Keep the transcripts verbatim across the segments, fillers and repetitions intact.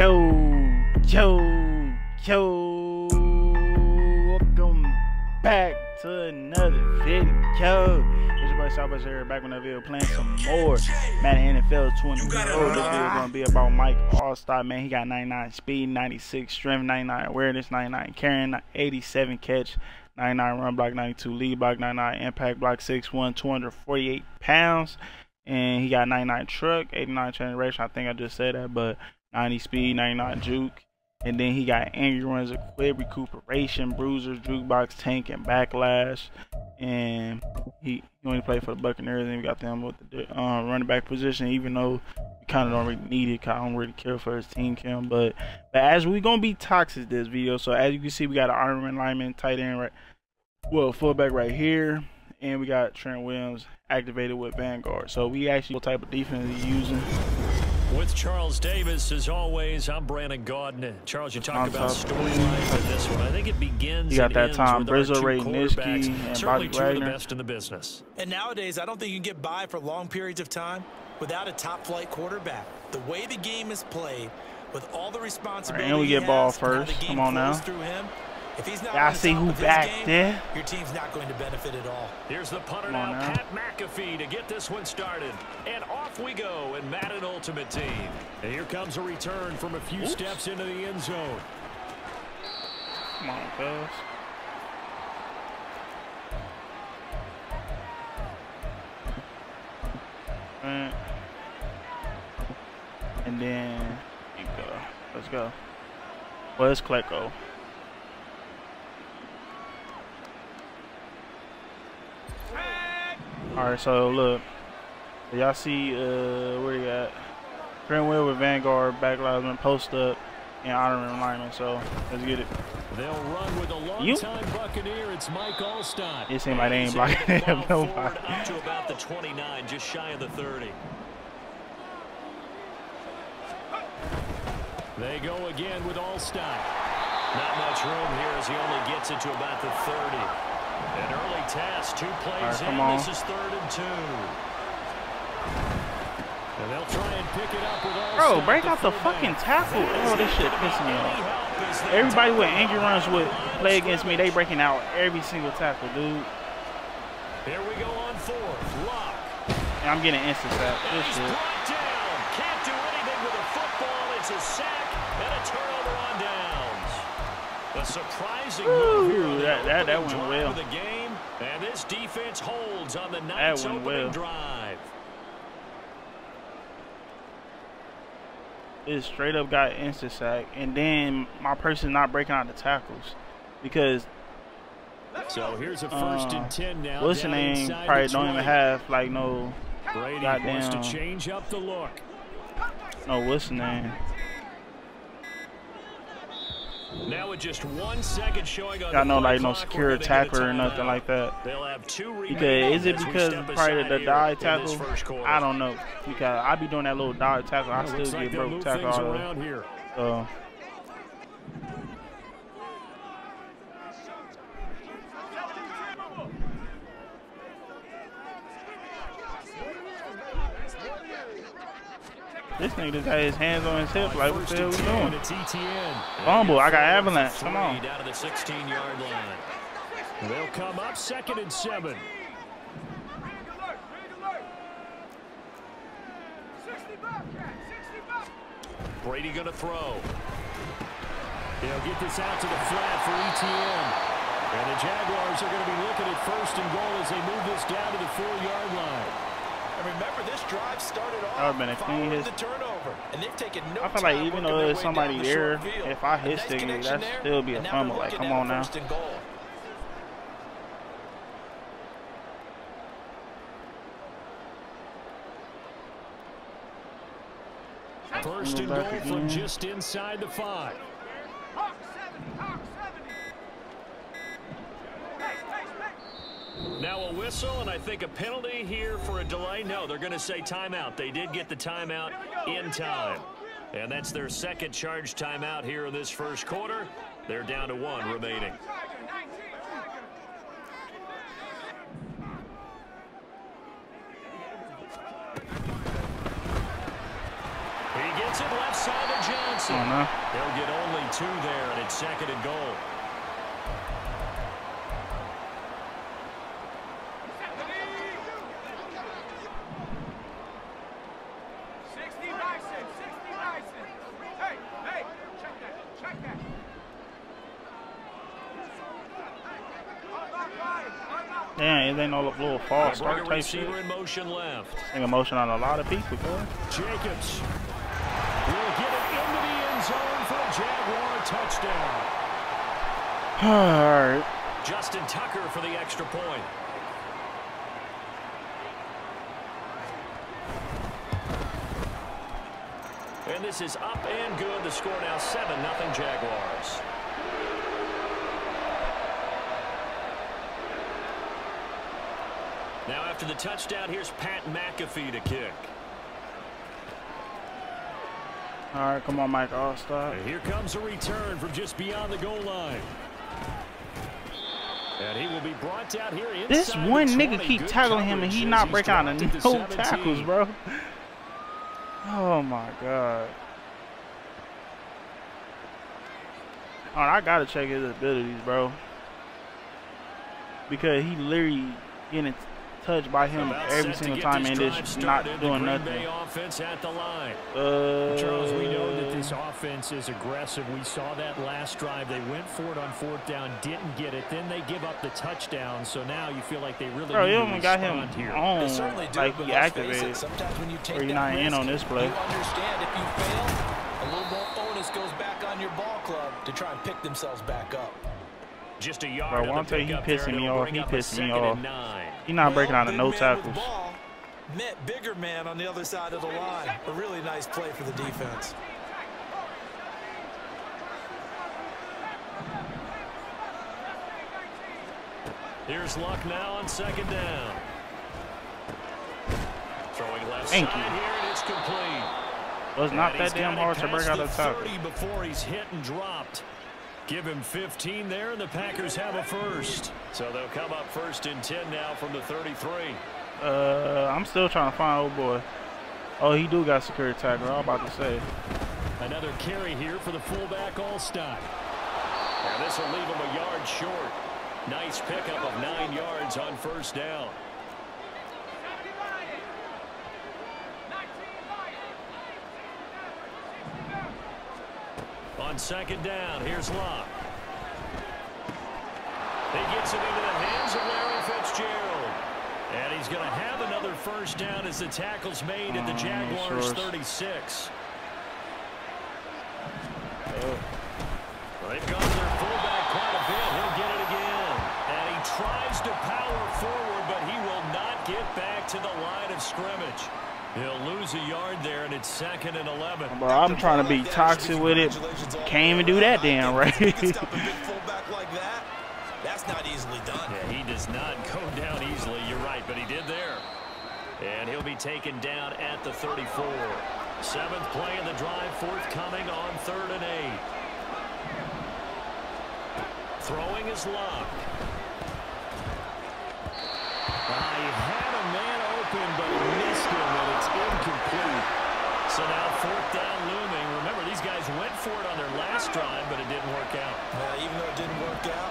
Yo, yo, yo, welcome back to another video. It's your boy Shalbush here, back on the video playing some more Madden N F L twenty. This video is going to be about Mike Alstott, man. He got ninety-nine speed, ninety-six strength, ninety-nine awareness, ninety-nine carrying, eighty-seven catch, ninety-nine run block, ninety-two lead block, ninety-nine impact block, six one, two hundred forty-eight pounds. And he got ninety-nine truck, eighty-nine generation. I think I just said that, but ninety speed, ninety-nine juke. And then he got angry runs, equip, recuperation, bruisers, jukebox, tank, and backlash. And he only played for the Buccaneers, and we got them with the uh, running back position, even though we kind of don't really need it, because I don't really care for his team cam. But, but as we're going to be toxic this video, so as you can see, we got an Ironman lineman, tight end, right, well, fullback right here. And we got Trent Williams activated with Vanguard. So we actually what type of defense he's using. With Charles Davis, as always, I'm Brandon Gordon. Charles, you talked about storylines in this one. I think it begins. You got that Tom Brizzo, Ray Nisky, and Bobby Wagner, the best in the business. And nowadays, I don't think you can get by for long periods of time without a top-flight quarterback. The way the game is played, with all the responsibility. Right, and we get ball first. Come on now. If he's not I see who back game, there. Your team's not going to benefit at all. Here's the punter now, now, Pat McAfee, to get this one started. And off we go in Madden Ultimate Team. And here comes a return from a few Oops. steps into the end zone. Come on, fellas. Right. And then, you go. Let's go. Where's Klecko? Alright, so look, y'all see uh, where he at? Trent Williams with Vanguard, backlineman, post up, and honoring lineman. So let's get it. They'll run with a long-time Buccaneer. It's Mike Alstott. It seems like they ain't blocking him. Nobody. Up to about the twenty-nine, just shy of the thirty. They go again with Alstott. Not much room here as he only gets it to about the thirty. An early test, two plays in, this is third and two. And they'll try and pick it up with all. Bro, break out the fucking tackle. Oh, this shit pissing me off. Everybody with angry runs would play against me. They breaking out every single tackle, dude. Here we go on fourth. Lock. And I'm getting instant sack. This shit. Can't do anything with a football. It's a sack and a turnover on downs. A surprising move here. That, that, that went well. The game, and this defense holds on the night's opening well. drive. It straight up got instant sack, and then my person not breaking out the tackles because. So here's a first and ten now. What's your name? Probably don't even have like no Brady goddamn. Wants to change up the look. No, what's your name? Now with just one second showing on. Got no like no secure tackler or nothing like that. They'll have two because is it because probably the dive tackle? I don't know. Because I be doing that little dive tackle, I still get broke tackle all around here. So this nigga just had his hands on his hips, like, what the hell we doing? Fumble, I got avalanche, come on. Down to the sixteen-yard line. They'll come up second and seven. Brady gonna throw. They'll get this out to the flat for E T N. And the Jaguars are gonna be looking at first and goal as they move this down to the four-yard line. And remember, this drive started off been a clean hit. The turnover, and they've taken no I feel like even though there's somebody there, the if I hit nice stick, that'd still be a fumble. Like, come on now. First and goal from just inside the five. Hawk seven, Hawk Now a whistle, and I think a penalty here for a delay. No, they're going to say timeout. They did get the timeout in time. And that's their second charged timeout here in this first quarter. They're down to one remaining. He gets it left side to Johnson. this one, huh? They'll get only two there, and it's second and goal. Yeah, they know a little fast start type shit. In motion left. I think a motion on a lot of people, boy. Jacobs will get it into the end zone for a Jaguar touchdown. All right. Justin Tucker for the extra point. And this is up and good. The score now seven nothing Jaguars. Now after the touchdown, here's Pat McAfee to kick. All right, come on, Mike Alstott. And here comes a return from just beyond the goal line. And he will be brought out here inside. This one nigga keep tackling him, and he not breaking out of no tackles, bro. Oh, my God. All right, I got to check his abilities, bro. Because he literally getting touched by him about every single time, and it's not doing nothing. Offense at the line. Uh, Charles, we know that this offense is aggressive. We saw that last drive. They went for it on fourth down, didn't get it. Then they give up the touchdown. So now you feel like they really. Bro, you only got him here. On. Do, like he activated. Sometimes when you take you're not risk, in on this play. You understand if you fail, a little more bonus goes back on your ball club to try and pick themselves back up. Just a yard. Bro, Wante, he pissing me off. He pissing me off. He not breaking out of no tackles. Met bigger man on the other side of the line. A really nice play for the defense. Here's Luck now on second down. Throwing left side here, and it's complete. Well, it's not that damn hard to break out of tackle. Before he's hit and dropped. Give him fifteen there, and the Packers have a first. So they'll come up first and ten now from the thirty-three. Uh, I'm still trying to find old boy. Oh, he do got security tackle. I'm about to say. Another carry here for the fullback Alstott. And this will leave him a yard short. Nice pickup of nine yards on first down. On second down, here's Locke. He gets it into the hands of Larry Fitzgerald. And he's going to have another first down as the tackle's made at the Jaguars' thirty-six. They've gone to their fullback quite a bit. He'll get it again. And he tries to power forward, but he will not get back to the line of scrimmage. He'll lose a yard there, and it's second and eleven. Bro, I'm trying to be toxic with it. Can't even do that damn right. That's not easily done. Yeah, he does not go down easily. You're right, but he did there. And he'll be taken down at the thirty-four. Seventh play in the drive, forthcoming on third and eight. Throwing is locked. I had a man open, but missed him, and it's incomplete. So now fourth down looming. Remember, these guys went for it on their last drive, but it didn't work out. Uh, even though it didn't work out,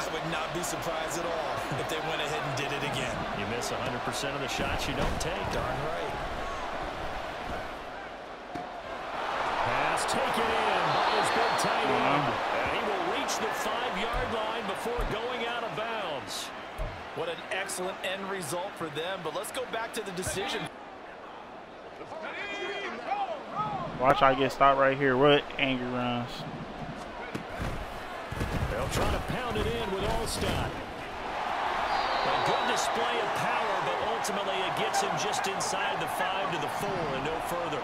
I would not be surprised at all if they went ahead and did it again. You miss one hundred percent of the shots you don't take. Darn right. Pass taken in by his big tight end. And he will reach the five-yard line before going out of bounds. What an excellent end result for them. But let's go back to the decision. Watch, I get stopped right here. What angry runs. They'll try to pound it in with Alstott. A good display of power, but ultimately it gets him just inside the five to the four and no further.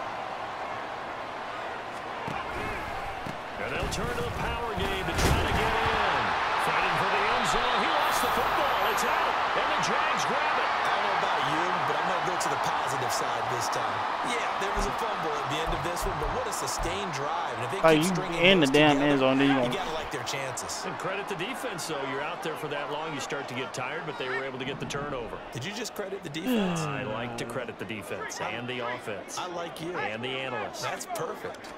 And they'll turn to the power game to try to get in. Fighting for the end zone. He lost the football. It's out. And the Jags grab it. I don't know about you, but I'm going to go to the positive side this time. Yeah, there was a fumble at the end of this one, but what a sustained drive. And if they oh, keep stringing in the damn end zone, you got to like their chances. And credit the defense, though. You're out there for that long, you start to get tired, but they were able to get the turnover. Did you just credit the defense? I like to credit the defense and the offense. I like you. And the analysts. That's perfect.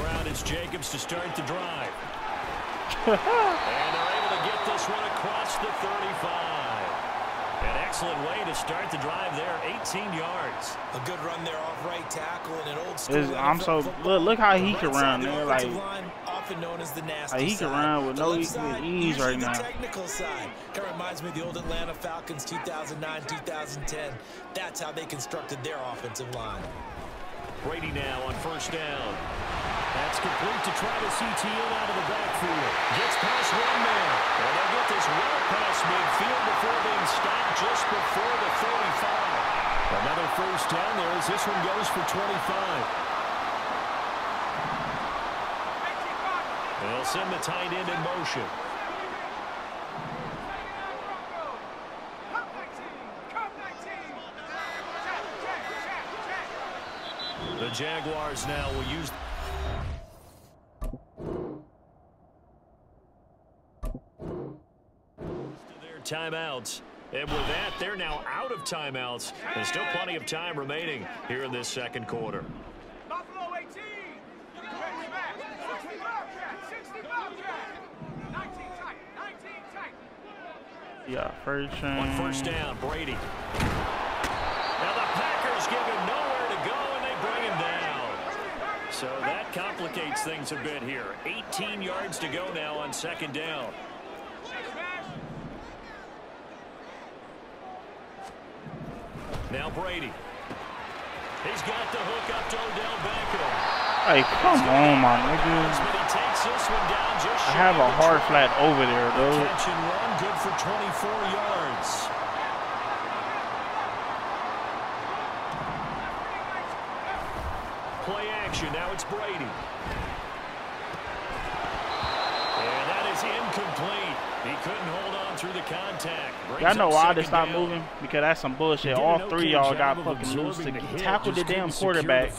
ground. It's Jacobs to start the drive. And they're able to get this one across the thirty-five. An excellent way to start the drive there, eighteen yards. A good run there off right tackle and an old school. I'm so look, look how he can run there, like, like he can run with no ease right now. Technical side kind of reminds me of the old Atlanta Falcons two thousand nine, two thousand ten. That's how they constructed their offensive line. Brady now on first down. That's complete to Travis Etienne out of the backfield. Gets past one man. And they get this well past midfield before being stopped just before the thirty-five. Another first down there as this one goes for twenty-five. They'll send the tight end in motion. The Jaguars now will use... timeouts, and with that they're now out of timeouts. There's still plenty of time remaining here in this second quarter. Buffalo eighteen, sixty Bobcats, sixty Bobcats, nineteen tight, nineteen tight. Yeah, first down. One first down, Brady. Now the Packers give him nowhere to go, and they bring him down. So that complicates things a bit here. eighteen yards to go now on second down. Now Brady. He's got the hook up to Odell Beckham. Hey, come on, my nigga. He takes this one down just I have a hard flat over there, though. Catch and run, good for twenty-four yards. Play action. Now it's Brady. And that is incomplete. He couldn't hold on through the contact. Y'all know why I just stopped moving? Because that's some bullshit. All three y'all got fucking loose to tackle the damn quarterback,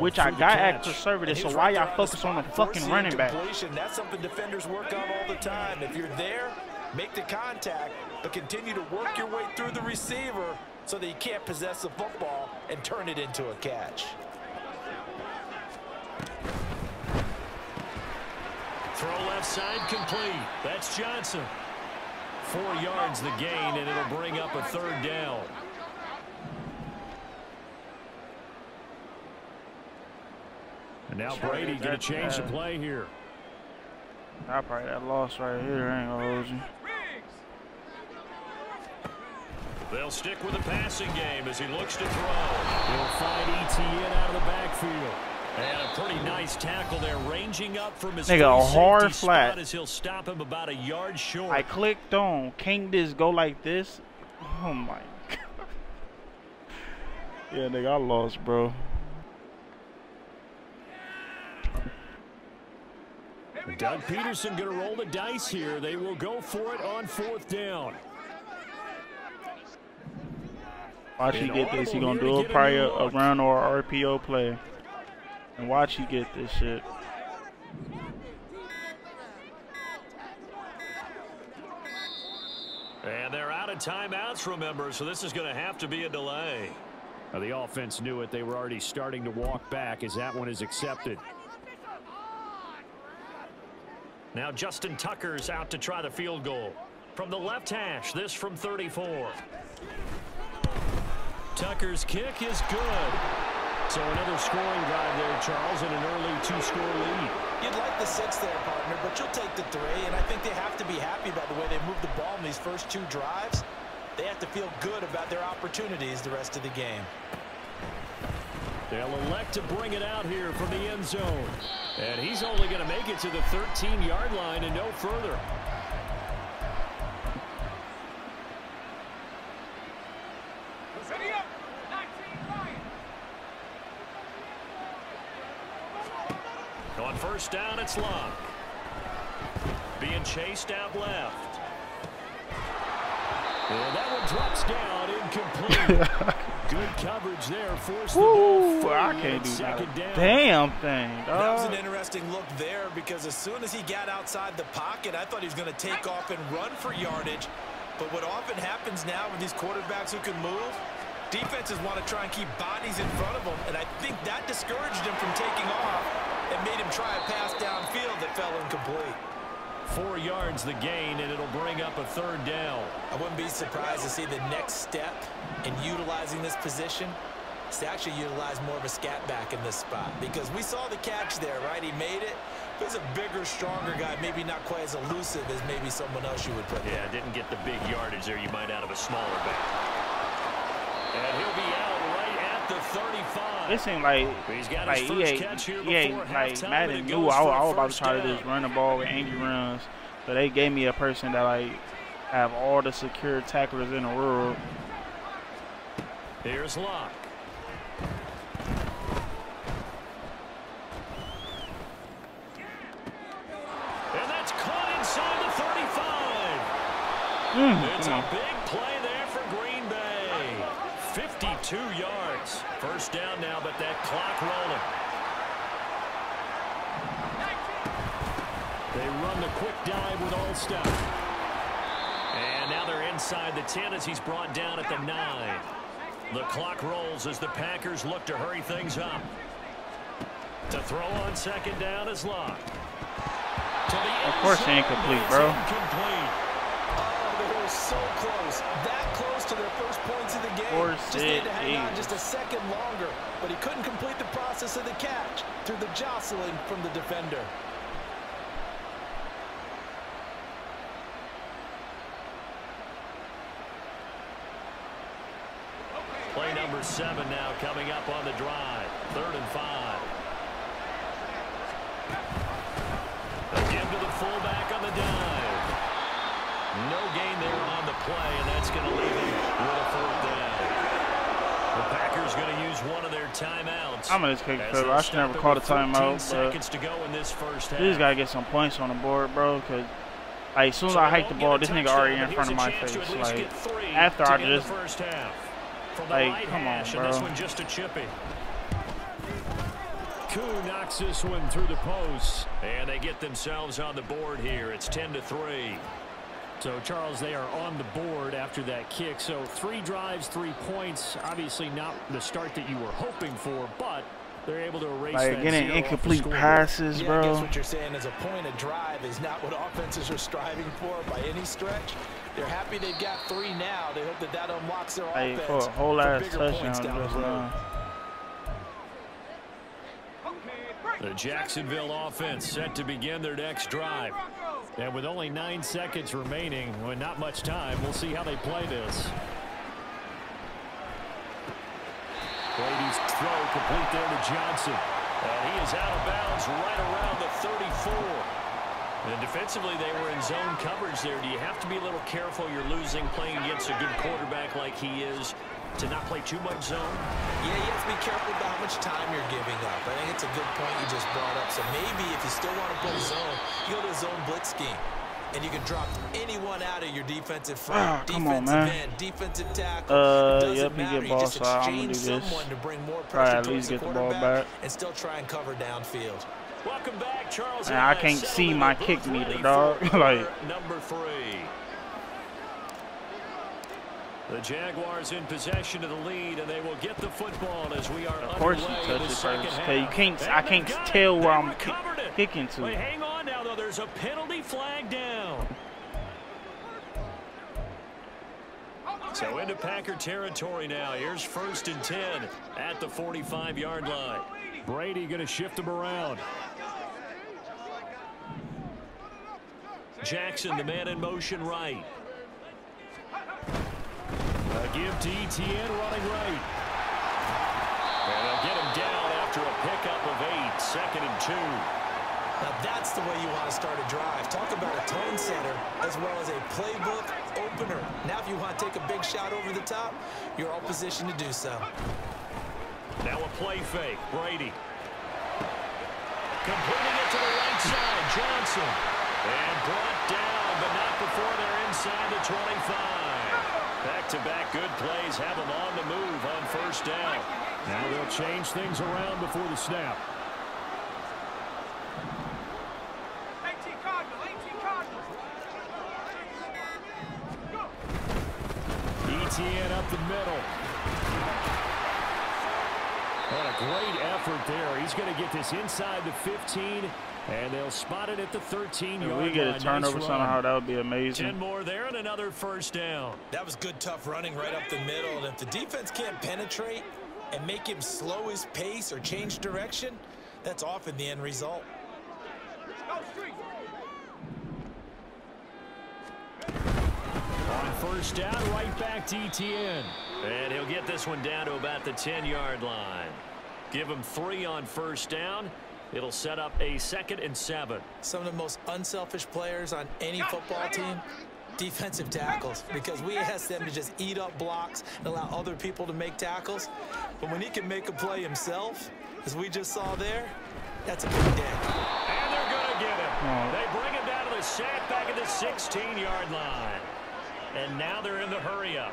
which I got at conservative, so why y'all focus on the fucking running back? That's something defenders work on all the time. If you're there, make the contact, but continue to work your way through the receiver so that he can't possess the football and turn it into a catch. Throw left side complete. That's Johnson. Four yards the gain, and it'll bring up a third down. And now Brady gonna change the play here. I probably that loss right here. I ain't gonna lose you. They'll stick with the passing game as he looks to throw. He'll find Etienne out of the backfield. And a pretty nice tackle there, ranging up from his nigga a hard flat as he'll stop him about a yard short. I clicked on, can't this go like this? Oh my god. Yeah, nigga, I lost, bro. Doug Peterson gonna roll the dice here. They will go for it on fourth down. Watch he get this. He gonna do it probably around our R P O play. And watch you get this shit. And they're out of timeouts, remember, so this is going to have to be a delay. Now the offense knew it. They were already starting to walk back as that one is accepted. Now Justin Tucker's out to try the field goal. From the left hash, this from thirty-four. Tucker's kick is good. So another scoring drive there, Charles, in an early two-score lead. You'd like the six there, partner, but you'll take the three, and I think they have to be happy about the way they moved the ball in these first two drives. They have to feel good about their opportunities the rest of the game. They'll elect to bring it out here from the end zone. And he's only going to make it to the thirteen-yard line and no further. On first down, it's Love. Being chased out left. Well, that one drops down, incomplete. Good coverage there. Forced Woo, the I can't do that down. Damn thing. Dog. That was an interesting look there because as soon as he got outside the pocket, I thought he was going to take off and run for yardage. But what often happens now with these quarterbacks who can move, defenses want to try and keep bodies in front of them, and I think that discouraged him from taking off. It made him try a pass downfield that fell incomplete. Four yards the gain, and it'll bring up a third down. I wouldn't be surprised to see the next step in utilizing this position is to actually utilize more of a scat back in this spot, because we saw the catch there, right? He made it. There's a bigger, stronger guy, maybe not quite as elusive as maybe someone else you would put there. Yeah, didn't get the big yardage there you might out of a smaller back. And he'll be out right at the thirty-five. This ain't like, like he ain't, he ain't like Madden knew I, I was about to try to just run the ball with angry runs. So they gave me a person that like have all the secure tacklers in the world. Here's Locke. Mm-hmm. It's a big play there for Green Bay. fifty-two yards. First down now, but that clock rolling. They run the quick dive with Alstott. And now they're inside the ten as he's brought down at the nine. The clock rolls as the Packers look to hurry things up. To throw on second down is Locke. Of course, incomplete, bro. So close, that close to their first points of the game. Four, six, just had to hang eight. on just a second longer, but he couldn't complete the process of the catch through the jostling from the defender. Play number seven now coming up on the drive, third and five. Again to the fullback on the dive. No gain there on the play, and that's going to leave him with a fourth down. The Packers going to use one of their timeouts. I'm going to just kick it. I should never call the timeout. Seconds to go in this first half. You just got to get some points on the board, bro, because like, as soon as so I hike the ball, this nigga already in front of my face. Like, after I just, first half. like, come on, bro. This one just a chippy. Koo knocks this one through the post, and they get themselves on the board here. It's ten to three. So, Charles, they are on the board after that kick. So, three drives, three points. Obviously not the start that you were hoping for, but they're able to erase like that. Getting incomplete passes, yeah, bro. I guess what you're saying is a point of drive is not what offenses are striving for by any stretch. They're happy they've got three now. They hope that that unlocks their like offense for a whole lot of touchdowns down the road. The Jacksonville offense set to begin their next drive. And with only nine seconds remaining, with not much time, we'll see how they play this. Brady's throw complete there to Johnson. And he is out of bounds right around the thirty-four. And defensively, they were in zone coverage there. Do you have to be a little careful? You're losing, playing against a good quarterback like he is, to not play too much zone? Yeah, you have to be careful about how much time you're giving up. I think it's a good point you just brought up. So maybe if you still want to play zone, you go to a zone blitz scheme, and you can drop anyone out of your defensive front, oh, defensive end, defensive tackle. Uh, it doesn't yep, matter. You, ball, you just exchange so someone to bring more pressure to the quarterback back. and still try and cover downfield. Welcome back, Charles. Man, I can't see my kick meter, dog. Like number three. The Jaguars in possession of the lead, and they will get the football as we are. Of course, you touch it first. Hey, you can't. I can't tell where I'm kicking to. Wait, hang on now, though. There's a penalty flag down. So into Packer territory now. Here's first and ten at the forty-five yard line. Brady going to shift him around. Jackson, the man in motion, right. A give to Etienne running right. And they'll get him down after a pickup of eight, second and two. Now that's the way you want to start a drive. Talk about a tone setter as well as a playbook opener. Now if you want to take a big shot over the top, you're all positioned to do so. Now a play fake, Brady. Completing it to the right side, Johnson. And brought down, but not before they're inside the twenty-five. Back-to-back good plays have them on the move on first down. Now they'll change things around before the snap. Etienne up the middle. What a great effort there. He's going to get this inside the fifteen, and they'll spot it at the thirteen yard line. If we get a turnover somehow, that would be amazing. ten more there and another first down. That was good, tough running right up the middle. And if the defense can't penetrate and make him slow his pace or change direction, that's often the end result. On first down, right back to E T N. And he'll get this one down to about the ten yard line. Give him three on first down. It'll set up a second and seven. Some of the most unselfish players on any football team, defensive tackles, because we ask them to just eat up blocks and allow other people to make tackles. But when he can make a play himself, as we just saw there, that's a big day. And they're going to get him. Oh. They bring him down to the sack back at the sixteen yard line. And now they're in the hurry up.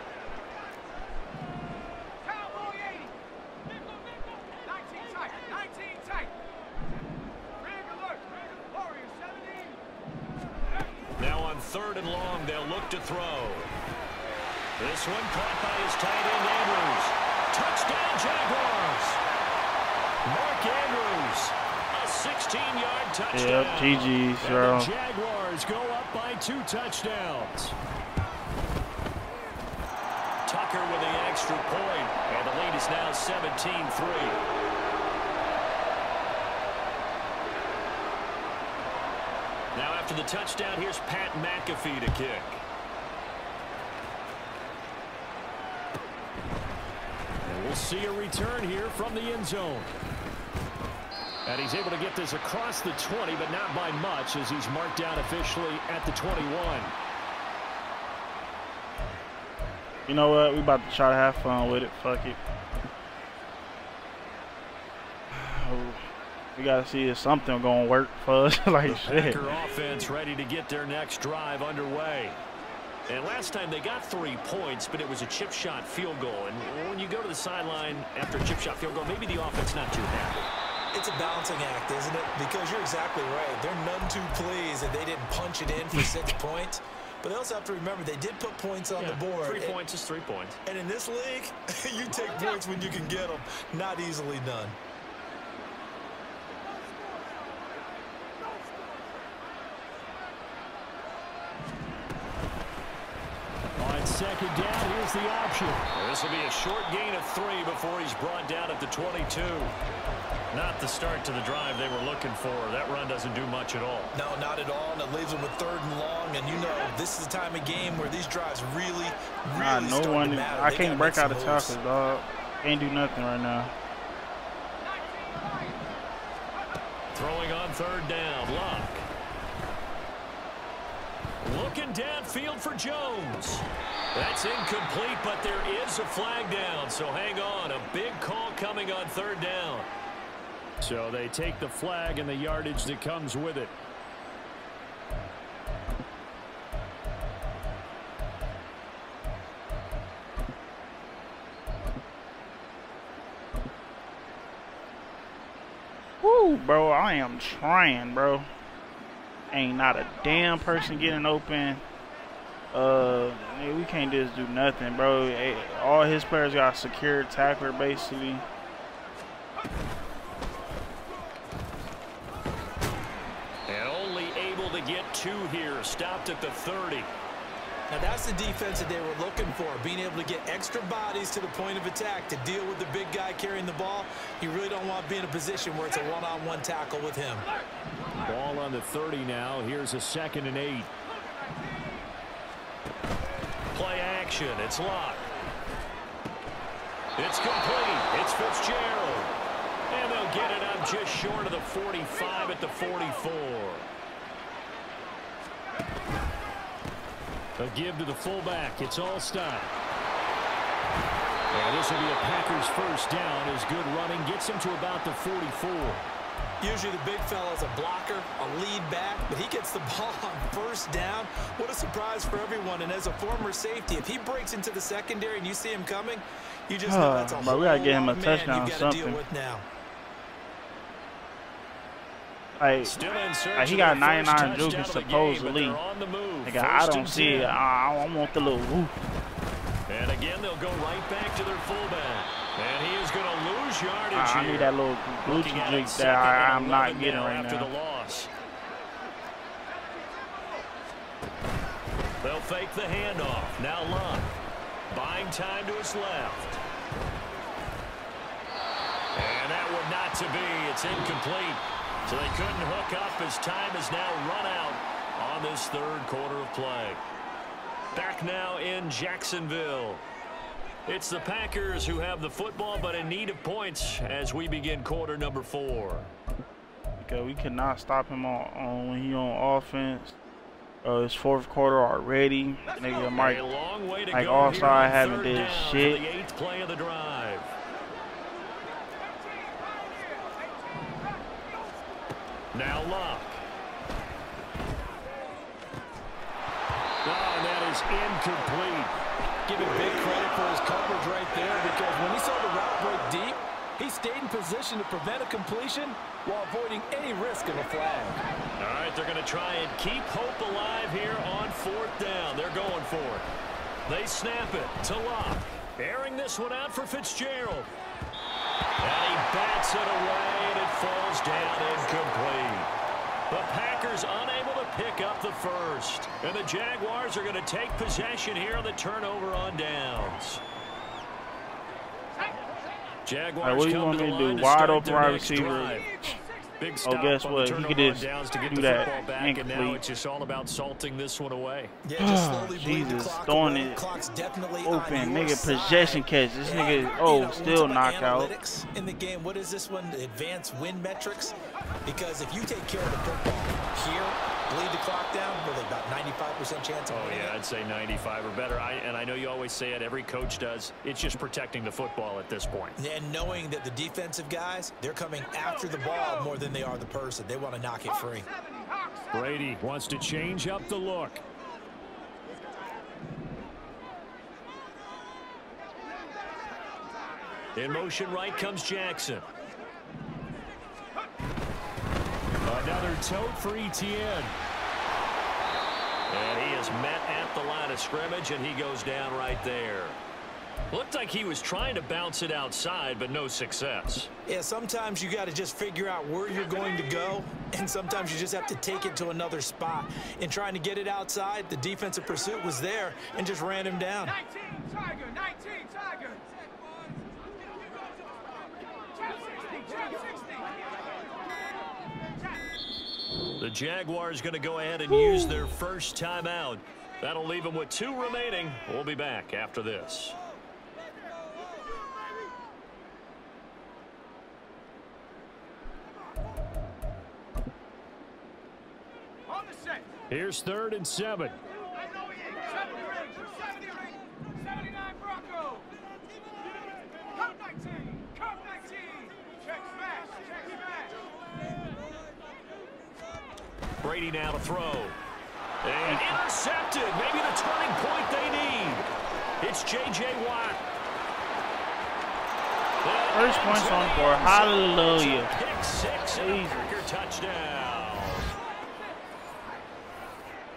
Now on third and long, they'll look to throw. This one caught by his tight end, Andrews. Touchdown, Jaguars! Mark Andrews, a sixteen yard touchdown. Yep, G G's, bro. The Jaguars go up by two touchdowns. Tucker with the extra point, and the lead is now seventeen three. Now after the touchdown, here's Pat McAfee to kick. And we'll see a return here from the end zone. And he's able to get this across the twenty, but not by much, as he's marked down officially at the twenty-one. You know what? We about to try to have fun with it. Fuck it. We gotta see if something gonna work for us. Like shit. Packer offense ready to get their next drive underway. And last time they got three points, but it was a chip shot field goal. And when you go to the sideline after a chip shot field goal, maybe the offense not too happy. It's a balancing act, isn't it? Because you're exactly right. They're none too pleased that they didn't punch it in for six points. But they also have to remember they did put points on yeah, the board. Three and, points is three points. And in this league, you take points when you can get them. Not easily done. Second down, here's the option. This will be a short gain of three before he's brought down at the twenty-two. Not the start to the drive they were looking for. That run doesn't do much at all. No, not at all, and it leaves them with third and long, and you know this is the time of game where these drives really, really nah, no start one, to matter. I they can't break out of tackles, dog. Can't do nothing right now. Throwing on third down, Locke. Looking downfield for Jones. That's incomplete, but there is a flag down, so hang on. A big call coming on third down. So they take the flag and the yardage that comes with it. Woo, bro, I am trying, bro. Ain't not a damn person getting open. Uh, man, we can't just do nothing, bro. Hey, all his players got a secure tackler, basically. And only able to get two here. Stopped at the thirty. Now that's the defense that they were looking for, being able to get extra bodies to the point of attack to deal with the big guy carrying the ball. You really don't want to be in a position where it's a one-on-one tackle with him. Ball on the thirty now. Here's a second and eight. Play action. It's Locke. It's complete. It's Fitzgerald. And they'll get it up just short of the forty-five at the forty-four. A give to the fullback. It's Alstott. And this will be a Packers first down. His good running gets him to about the forty-four. Usually the big fella is a blocker, a lead back, but he gets the ball on first down. What a surprise for everyone. And as a former safety, if he breaks into the secondary and you see him coming, you just know that's a whole lot of man you've got to deal with now. Like, like he got ninety-nine juking supposedly. Like, I don't see it. I, I want the little whoop. And again, they'll go right back to their fullback. And he is going to lose I, I need that little Gucci drink that I, I'm not getting right now. The loss. They'll fake the handoff. Now Lund. Buying time to his left. And that would not to be. It's incomplete. So they couldn't hook up. His time is now run out on this third quarter of play. Back now in Jacksonville. It's the Packers who have the football, but in need of points as we begin quarter number four. Okay, we cannot stop him on, on when he on offense. Uh, it's fourth quarter already. Nigga, Mike, Mike Alstott I haven't did shit. The eighth play of the drive. Now Locke. Oh, and that is incomplete. Give him big credit for his coverage right there, because when he saw the route break deep, he stayed in position to prevent a completion while avoiding any risk of a flag. All right, they're going to try and keep hope alive here on fourth down. They're going for it. They snap it to Locke. Airing this one out for Fitzgerald. And he bats it away, and it falls down incomplete. The Packers unable to pick up the first. And the Jaguars are going to take possession here on the turnover on downs. Jaguars, what do you want me to do? Wide open wide receiver. Oh, guess what? He could just do that. And now it's just all about salting this one away. Jesus, throwing it open, nigga. Possession catch. This nigga, oh, still knockout. In the game, what is this one? Advanced win metrics. Because if you take care of the football here, lead the clock down with about ninety-five percent chance. Oh, yeah, I'd say ninety-five or better. I, and I know you always say it. Every coach does. It's just protecting the football at this point. And knowing that the defensive guys, they're coming after the ball more than they are the person. They want to knock it free. Brady wants to change up the look. In motion right comes Jackson. Another tote for E T N. And he is met at the line of scrimmage, and he goes down right there. Looked like he was trying to bounce it outside, but no success. Yeah, sometimes you got to just figure out where you're going to go, and sometimes you just have to take it to another spot. In trying to get it outside, the defensive pursuit was there and just ran him down. nineteen, Tiger, nineteen, Tiger. The Jaguars going to go ahead and use their first timeout. That'll leave them with two remaining. We'll be back after this. Here's third and seven. Brady now to throw. And intercepted. Maybe the turning point they need. It's J J Watt. First points on the board. Hallelujah. Pick six and a Packer touchdown.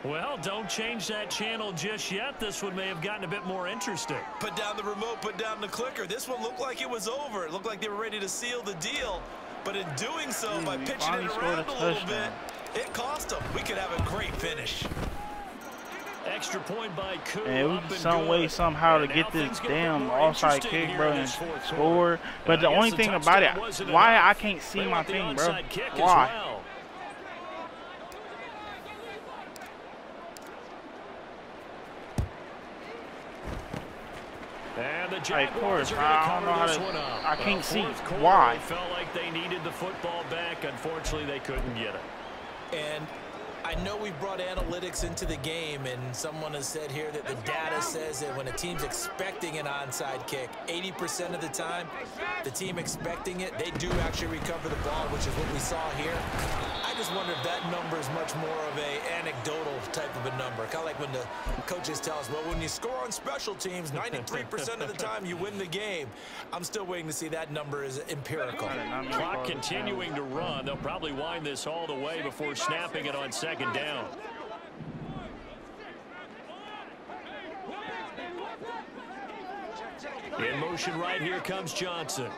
Well, don't change that channel just yet. This one may have gotten a bit more interesting. Put down the remote, put down the clicker. This one looked like it was over. It looked like they were ready to seal the deal. But in doing so, mm, by pitching it around a, a little bit, it cost him. We could have a great finish. Extra point by Koo. And we some way, somehow, to get this damn offside kick, bro, and score. But the only thing about it, why I can't see my thing, bro? Why? Hey, of course, I don't know how to. I can't see why. Felt like they needed the football back. Unfortunately, they couldn't get it. And I know we brought analytics into the game, and someone has said here that the data says that when a team's expecting an onside kick, eighty percent of the time, the team expecting it, they do actually recover the ball, which is what we saw here. I just wonder if that number is much more of an anecdotal type of a number. Kind of like when the coaches tell us, well, when you score on special teams, ninety-three percent of the time you win the game. I'm still waiting to see that number is empirical. Clock continuing to run. They'll probably wind this all the way before snapping it on second. Second down. In motion right here comes Johnson.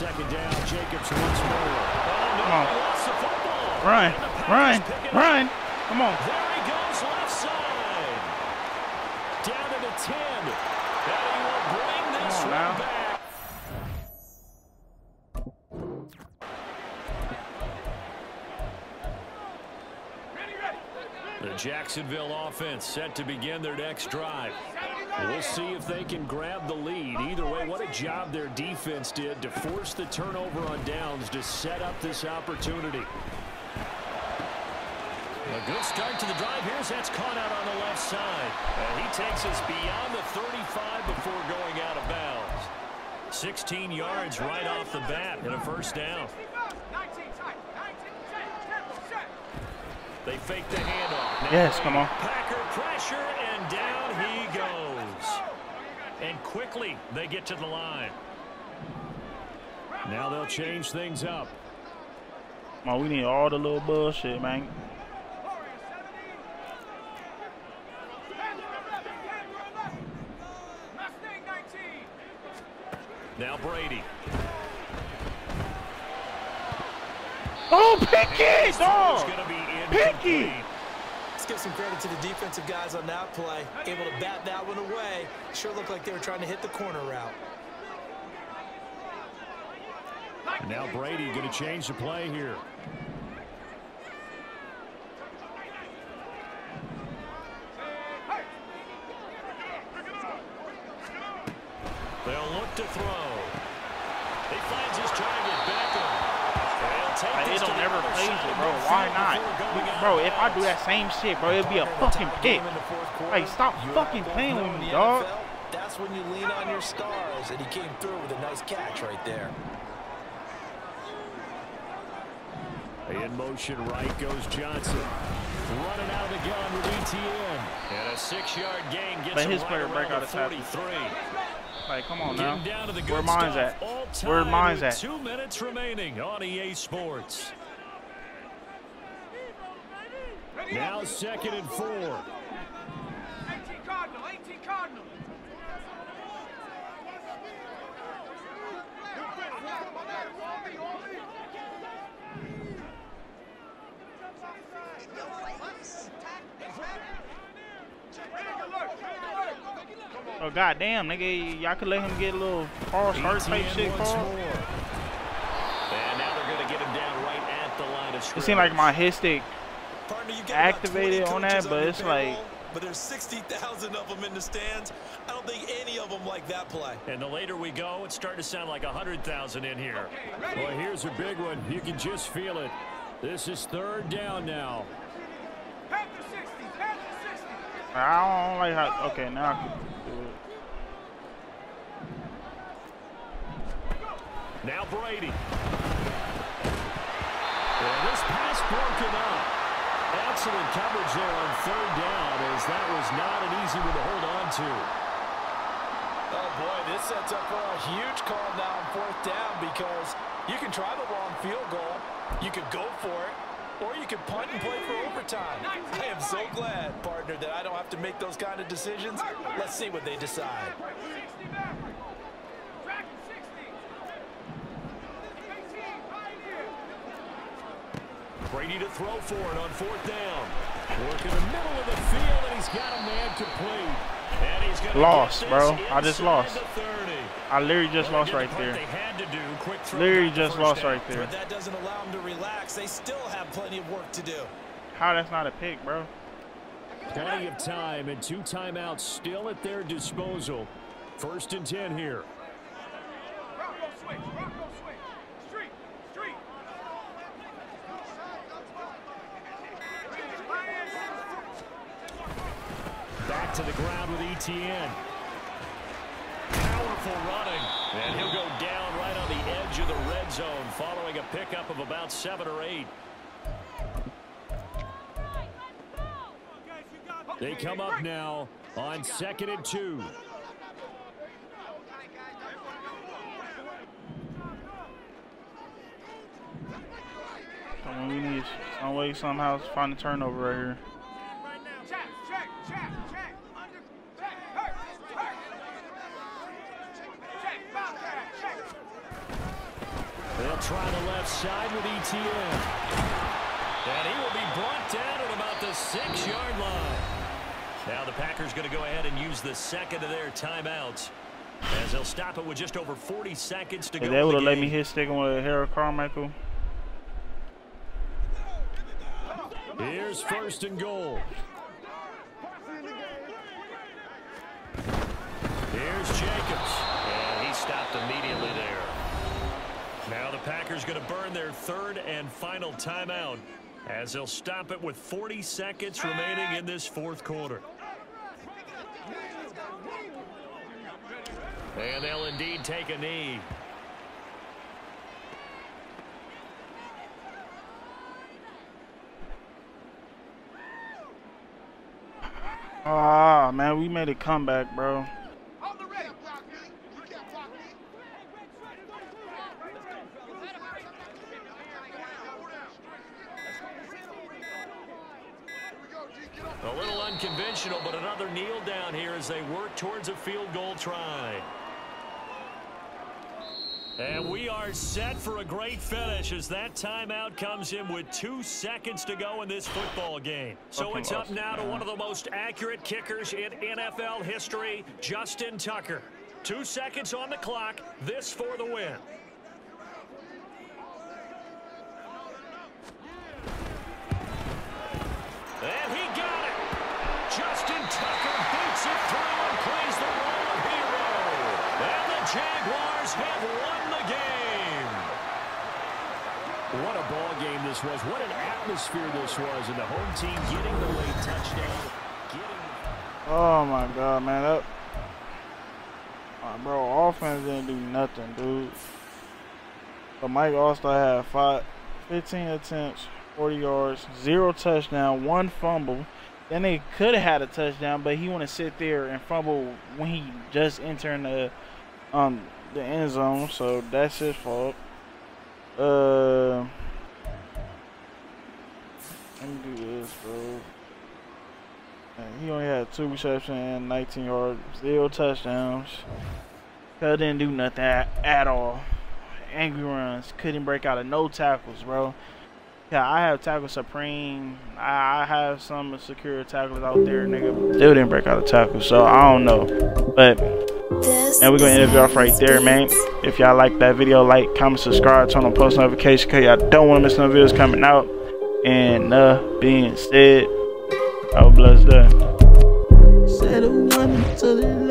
second down. Jacobs once more. Come on. Run, run, run. Come on. There he goes, left side. Down to the ten. And he will bring this on, one now. Back. The Jacksonville offense set to begin their next drive. We'll see if they can grab the lead. Either way, what a job their defense did to force the turnover on downs to set up this opportunity. A good start to the drive. Here's that's caught out on the left side. And he takes us beyond the thirty-five before going out of bounds. sixteen yards right off the bat and a first down. They fake the handoff. Now yes, come on. Packer pressure, and down he goes. And quickly, they get to the line. Now they'll change things up. Come on, we need all the little bullshit, man. Now Brady. Oh, Pickett! Oh! Picky! Let's give some credit to the defensive guys on that play. Able to bat that one away. Sure looked like they were trying to hit the corner route. Now Brady going to change the play here. They'll look to throw. He finds his drive with Beckham. It don't ever play it, bro. Why not? Bro, if I do that same shit, bro, it'd be a fucking pick. Like, stop fucking playing with me, dog. That's when you lean on your stars, and he came through with a nice catch right there. In motion, right goes Johnson. Running out of the gun with E T N. And a six-yard gain gets but his player break out of forty-three. Like, come on now. Where mine's at? Where mine's at? Two minutes remaining on E A Sports. Now second and four. eighteen Cardinal, eighteen Cardinal. Oh, goddamn, nigga, y'all could let him get a little cross heart type shit, Carl. And now they're going to get him down right at the line of scrimmage. It seemed like my hit stick activated on that, but it's like. But there's sixty thousand of them in the stands. I don't think any of them like that play. And the later we go, it's starting to sound like one hundred thousand in here. Okay, well, here's a big one. You can just feel it. This is third down now. Panther sixty, Panther sixty. I don't like how. Okay, now I can. Now Brady. And this pass broken up. Excellent coverage there on third down, as that was not an easy one to hold on to. Oh, boy, this sets up for a huge call now on fourth down, because you can try the long field goal, you could go for it, or you could punt and play for overtime. I am so glad, partner, that I don't have to make those kind of decisions. Let's see what they decide. Brady to throw for it on fourth down. Working the middle of the field, and he's got a man complete. And he's got lost, bro. I just lost. I literally just well, lost right there. They had to do. Quick throw literally just lost down. Right there. But that doesn't allow them to relax. They still have plenty of work to do. How that's not a pick, bro? Plenty of time and two timeouts still at their disposal. First and ten here. Rocko switch, Rocko switch. Back to the ground with E T N. Powerful running. And he'll go down right on the edge of the red zone following a pickup of about seven or eight. They come up now on second and two. We need some way, somehow, to find a turnover right here. E T N. And he will be brought down at about the six-yard line. Now the Packers going to go ahead and use the second of their timeouts, as they'll stop it with just over forty seconds to go. If they would have let me hit second with Harold Carmichael. Here's first and goal. Here's Jacobs. And he stopped immediately there. Now the Packers going to burn their third and final timeout, as they'll stop it with forty seconds remaining in this fourth quarter. And they'll indeed take a knee. Ah, oh, man, we made a comeback, bro. A little unconventional, but another kneel down here as they work towards a field goal try. And we are set for a great finish as that timeout comes in with two seconds to go in this football game. So it's up now to one of the most accurate kickers in N F L history, Justin Tucker. Two seconds on the clock, this for the win. And he got it. Justin Tucker beats it through and plays the role of hero. And the Jaguars have won the game. What a ball game this was. What an atmosphere this was. And the home team getting the late touchdown. Getting... Oh, my God, man. That... My bro, offense didn't do nothing, dude. But Mike Alstott had five, fifteen attempts. forty yards, zero touchdown, one fumble. Then they could have had a touchdown, but he want to sit there and fumble when he just entered the um the end zone. So that's his fault. Uh, let me do this, bro. Man, he only had two receptions and nineteen yards, zero touchdowns. Couldn't do nothing at, at all. Angry runs, couldn't break out of no tackles, bro. Yeah, I have tackle supreme. I have some secure tacklers out there, nigga. They didn't break out a tackle, so I don't know. But, and we're going to end it off right there, man. If y'all like that video, like, comment, subscribe, turn on post notifications, because y'all don't want to miss no videos coming out. And, uh, being said, I will bless that.